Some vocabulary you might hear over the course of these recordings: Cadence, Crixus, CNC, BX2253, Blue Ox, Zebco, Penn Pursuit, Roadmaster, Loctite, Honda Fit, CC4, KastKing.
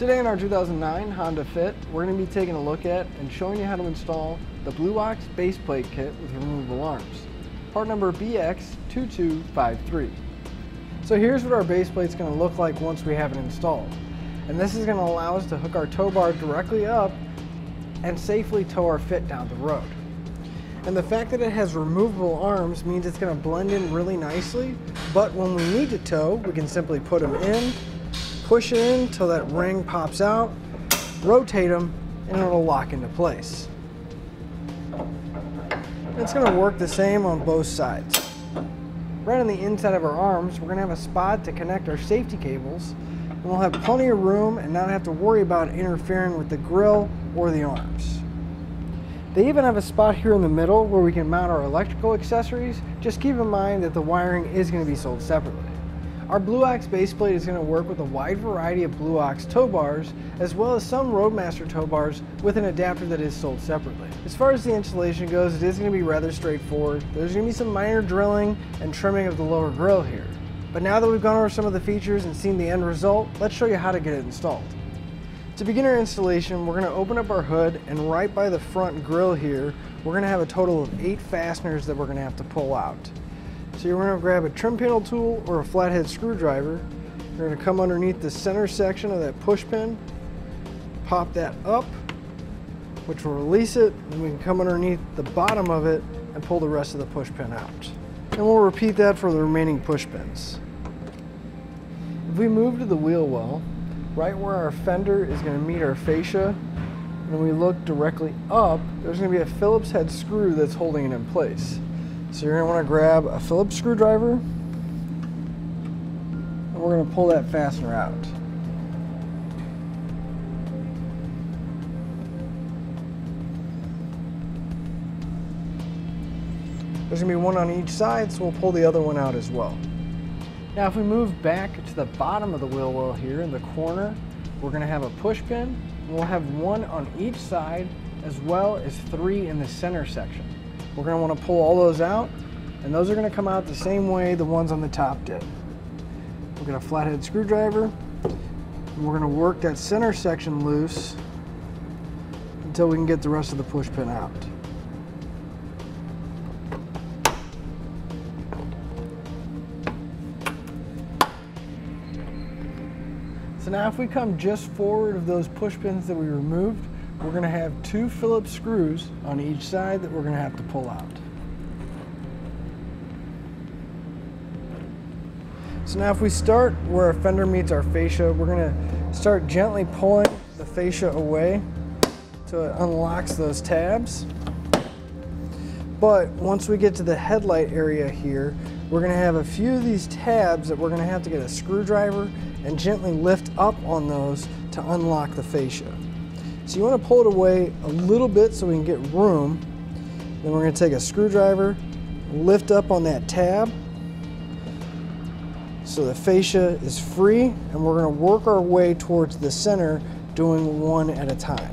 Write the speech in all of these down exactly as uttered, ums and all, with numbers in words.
Today in our two thousand nine Honda Fit, we're going to be taking a look at and showing you how to install the Blue Ox base plate kit with removable arms, part number B X two two five three. So here's what our base plate is going to look like once we have it installed. And this is going to allow us to hook our tow bar directly up and safely tow our Fit down the road. And the fact that it has removable arms means it's going to blend in really nicely, but when we need to tow, we can simply put them in, push it in till that ring pops out, rotate them, and it'll lock into place. It's going to work the same on both sides. Right on the inside of our arms, we're going to have a spot to connect our safety cables, and we'll have plenty of room and not have to worry about interfering with the grill or the arms. They even have a spot here in the middle where we can mount our electrical accessories. Just keep in mind that the wiring is going to be sold separately. Our Blue Ox base plate is going to work with a wide variety of Blue Ox tow bars, as well as some Roadmaster tow bars with an adapter that is sold separately. As far as the installation goes, it is going to be rather straightforward. There's going to be some minor drilling and trimming of the lower grille here. But now that we've gone over some of the features and seen the end result, let's show you how to get it installed. To begin our installation, we're going to open up our hood, and right by the front grille here, we're going to have a total of eight fasteners that we're going to have to pull out. So you're going to grab a trim panel tool or a flathead screwdriver. You're going to come underneath the center section of that push pin, pop that up, which will release it, and we can come underneath the bottom of it and pull the rest of the push pin out. And we'll repeat that for the remaining push pins. If we move to the wheel well, right where our fender is going to meet our fascia, and we look directly up, there's going to be a Phillips head screw that's holding it in place. So you're going to want to grab a Phillips screwdriver, and we're going to pull that fastener out. There's going to be one on each side, so we'll pull the other one out as well. Now if we move back to the bottom of the wheel well here in the corner, we're going to have a push pin, and we'll have one on each side as well as three in the center section. We're going to want to pull all those out, and those are going to come out the same way the ones on the top did. We'll get a flathead screwdriver, and we're going to work that center section loose until we can get the rest of the push pin out. So now if we come just forward of those push pins that we removed, we're going to have two Phillips screws on each side that we're going to have to pull out. So now if we start where our fender meets our fascia, we're going to start gently pulling the fascia away so it unlocks those tabs. But once we get to the headlight area here, we're going to have a few of these tabs that we're going to have to get a screwdriver and gently lift up on those to unlock the fascia. So you want to pull it away a little bit so we can get room. Then we're going to take a screwdriver, lift up on that tab so the fascia is free, and we're going to work our way towards the center, doing one at a time.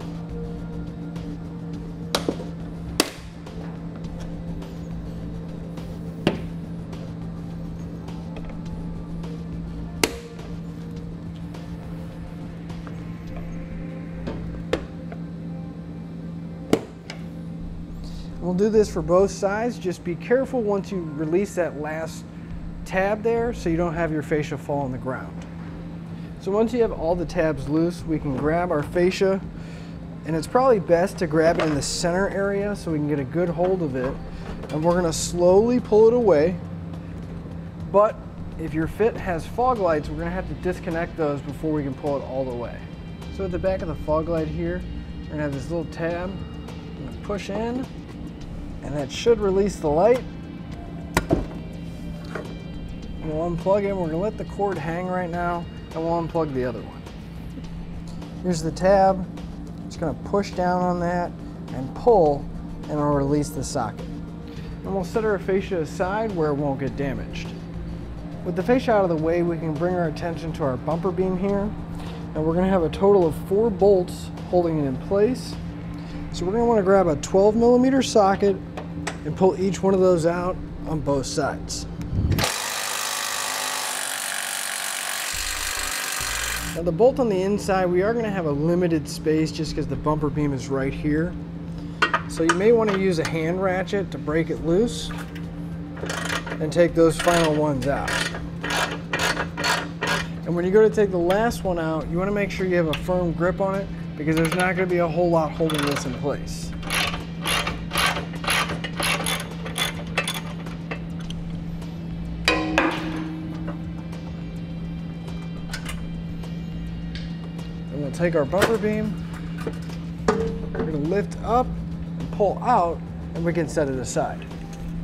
We'll do this for both sides. Just be careful once you release that last tab there so you don't have your fascia fall on the ground. So once you have all the tabs loose, we can grab our fascia, and it's probably best to grab it in the center area so we can get a good hold of it. And we're going to slowly pull it away, but if your Fit has fog lights, we're going to have to disconnect those before we can pull it all the way. So at the back of the fog light here, we're going to have this little tab. I'm going to push in, and that should release the light. We'll unplug it. We're going to let the cord hang right now, and we'll unplug the other one. Here's the tab. Just going to push down on that and pull, and it'll release the socket. And we'll set our fascia aside where it won't get damaged. With the fascia out of the way, we can bring our attention to our bumper beam here. And we're going to have a total of four bolts holding it in place. So we're going to want to grab a twelve millimeter socket and pull each one of those out on both sides. Now the bolt on the inside, we are going to have a limited space just because the bumper beam is right here. So you may want to use a hand ratchet to break it loose and take those final ones out. And when you go to take the last one out, you want to make sure you have a firm grip on it because there's not going to be a whole lot holding this in place. And we'll take our bumper beam, we're going to lift up and pull out, and we can set it aside.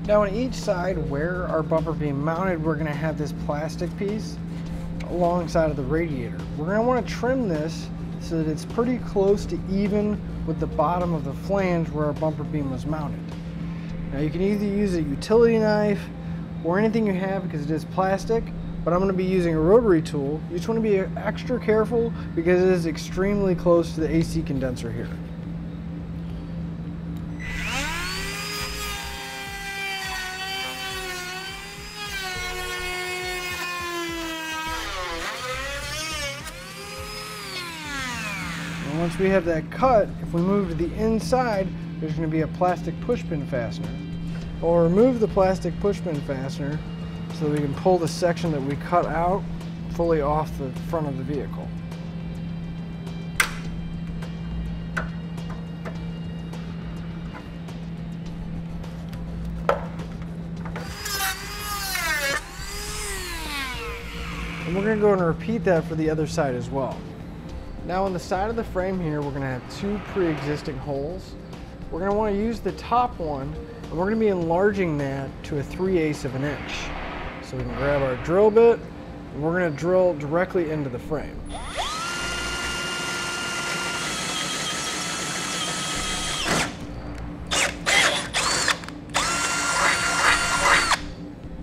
Now on each side where our bumper beam mounted, we're going to have this plastic piece alongside of the radiator. We're going to want to trim this so that it's pretty close to even with the bottom of the flange where our bumper beam was mounted. Now you can either use a utility knife or anything you have because it is plastic, but I'm going to be using a rotary tool. You just want to be extra careful because it is extremely close to the A C condenser here. Once we have that cut, if we move to the inside, there's going to be a plastic pushpin fastener. We'll remove the plastic pushpin fastener so that we can pull the section that we cut out fully off the front of the vehicle. And we're going to go and repeat that for the other side as well. Now on the side of the frame here, we're going to have two pre-existing holes. We're going to want to use the top one, and we're going to be enlarging that to a three eighths of an inch. So we can grab our drill bit, and we're going to drill directly into the frame.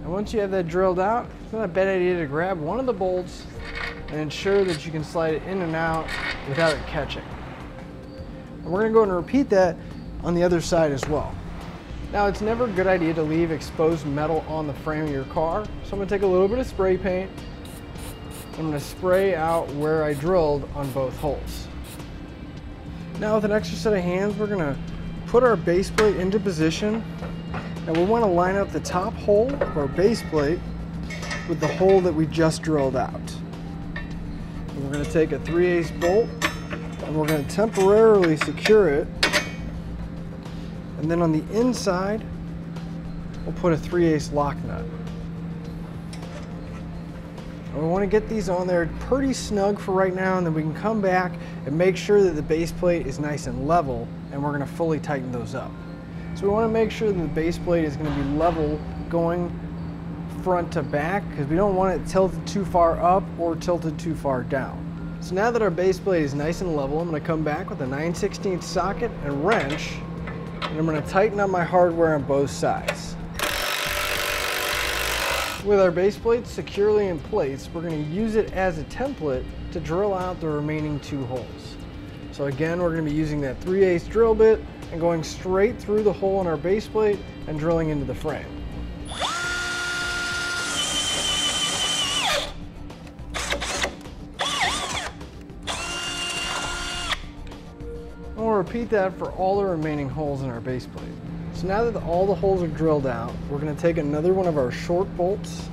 And once you have that drilled out, it's not a bad idea to grab one of the bolts and ensure that you can slide it in and out without it catching. And we're going to go and repeat that on the other side as well. Now it's never a good idea to leave exposed metal on the frame of your car, so I'm going to take a little bit of spray paint. I'm going to spray out where I drilled on both holes. Now with an extra set of hands, we're going to put our base plate into position, and we want to line up the top hole of our base plate with the hole that we just drilled out. We're going to take a three eighths bolt and we're going to temporarily secure it, and then on the inside we'll put a three eighths lock nut. And we want to get these on there pretty snug for right now, and then we can come back and make sure that the base plate is nice and level, and we're going to fully tighten those up. So we want to make sure that the base plate is going to be level going front to back because we don't want it tilted too far up or tilted too far down. So now that our base plate is nice and level, I'm going to come back with a nine sixteenths socket and wrench, and I'm going to tighten up my hardware on both sides. With our base plate securely in place, we're going to use it as a template to drill out the remaining two holes. So again, we're going to be using that three eighths drill bit and going straight through the hole in our base plate and drilling into the frame. Repeat that for all the remaining holes in our base plate. So now that all the holes are drilled out, we're going to take another one of our short bolts,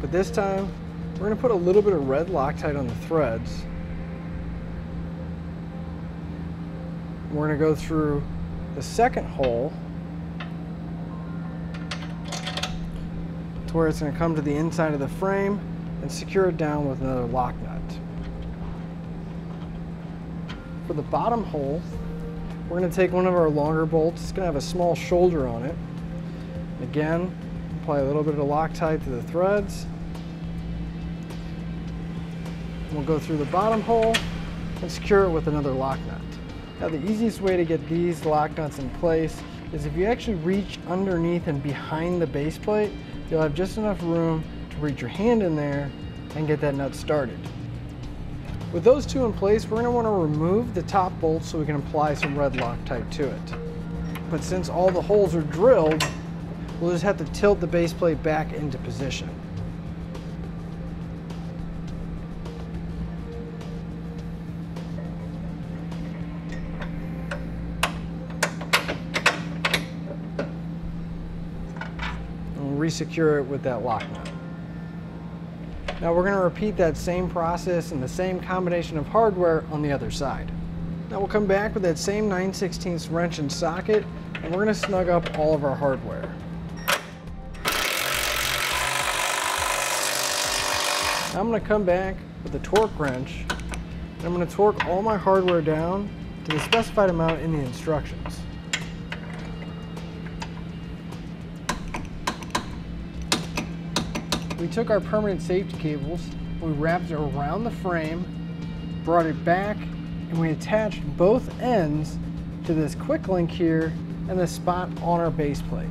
but this time we're going to put a little bit of red Loctite on the threads. We're going to go through the second hole to where it's going to come to the inside of the frame and secure it down with another lock nut. For the bottom hole, we're going to take one of our longer bolts. It's going to have a small shoulder on it. Again, apply a little bit of Loctite to the threads. We'll go through the bottom hole and secure it with another lock nut. Now the easiest way to get these lock nuts in place is if you actually reach underneath and behind the base plate, you'll have just enough room to reach your hand in there and get that nut started. With those two in place, we're going to want to remove the top bolt so we can apply some red Loctite to it. But since all the holes are drilled, we'll just have to tilt the base plate back into position. re-secure it with that lock nut. Now we're going to repeat that same process and the same combination of hardware on the other side. Now we'll come back with that same nine sixteenths wrench and socket, and we're going to snug up all of our hardware. Now I'm going to come back with the torque wrench, and I'm going to torque all my hardware down to the specified amount in the instructions. We took our permanent safety cables, we wrapped it around the frame, brought it back, and we attached both ends to this quick link here and the spot on our base plate.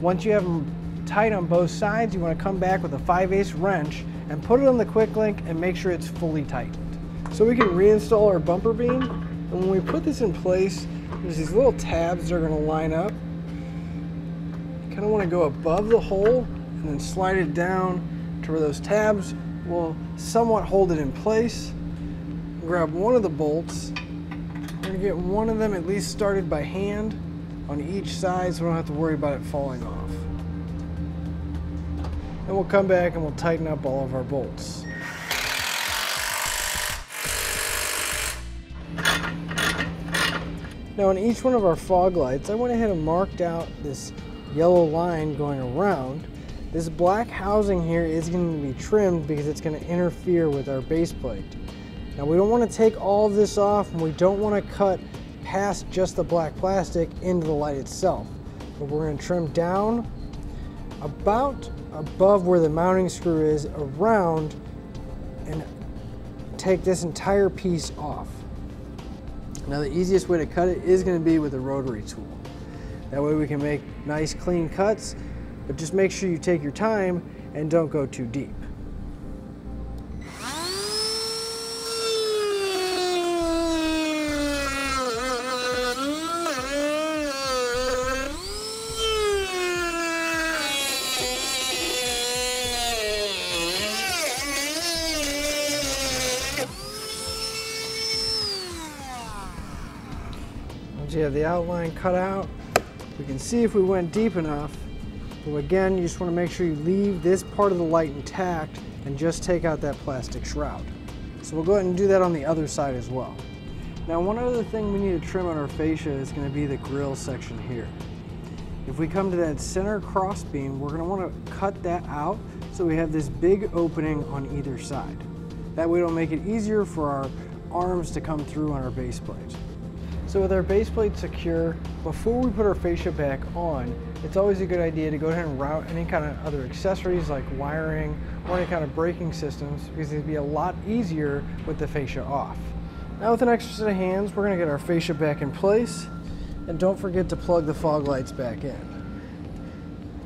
Once you have them tight on both sides, you want to come back with a five eighths wrench and put it on the quick link and make sure it's fully tightened. So we can reinstall our bumper beam, and when we put this in place, there's these little tabs that are going to line up. Kind of want to go above the hole and then slide it down to where those tabs will somewhat hold it in place. Grab one of the bolts. We're going to get one of them at least started by hand on each side so we don't have to worry about it falling off. And we'll come back and we'll tighten up all of our bolts. Now on each one of our fog lights, I went ahead and marked out this yellow line going around. This black housing here is going to be trimmed because it's going to interfere with our base plate. Now we don't want to take all of this off, and we don't want to cut past just the black plastic into the light itself. But we're going to trim down about above where the mounting screw is around and take this entire piece off. Now the easiest way to cut it is going to be with a rotary tool. That way we can make nice clean cuts, but just make sure you take your time and don't go too deep. Once you have the outline cut out, we can see if we went deep enough. So again, you just want to make sure you leave this part of the light intact and just take out that plastic shroud. So we'll go ahead and do that on the other side as well. Now one other thing we need to trim on our fascia is going to be the grill section here. If we come to that center cross beam, we're going to want to cut that out so we have this big opening on either side. That way it'll make it easier for our arms to come through on our base plate. So with our base plate secure, before we put our fascia back on, it's always a good idea to go ahead and route any kind of other accessories like wiring or any kind of braking systems, because it'd be a lot easier with the fascia off. Now with an extra set of hands, we're going to get our fascia back in place, and don't forget to plug the fog lights back in.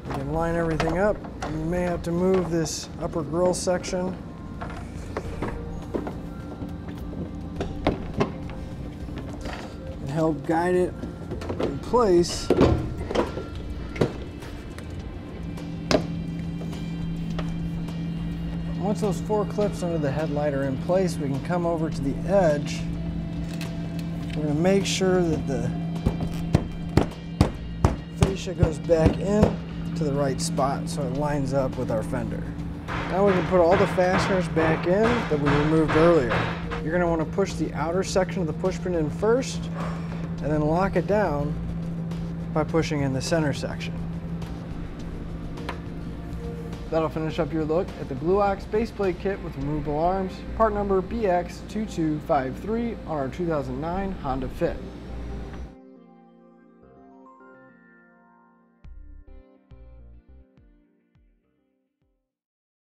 We can line everything up. We may have to move this upper grille section. Help guide it in place. Once those four clips under the headlight are in place, we can come over to the edge. We're going to make sure that the fascia goes back in to the right spot so it lines up with our fender. Now we can put all the fasteners back in that we removed earlier. You're going to want to push the outer section of the push pin in first, and then lock it down by pushing in the center section. That'll finish up your look at the Blue Ox base plate kit with removable arms, part number B X two two five three on our two thousand nine Honda Fit.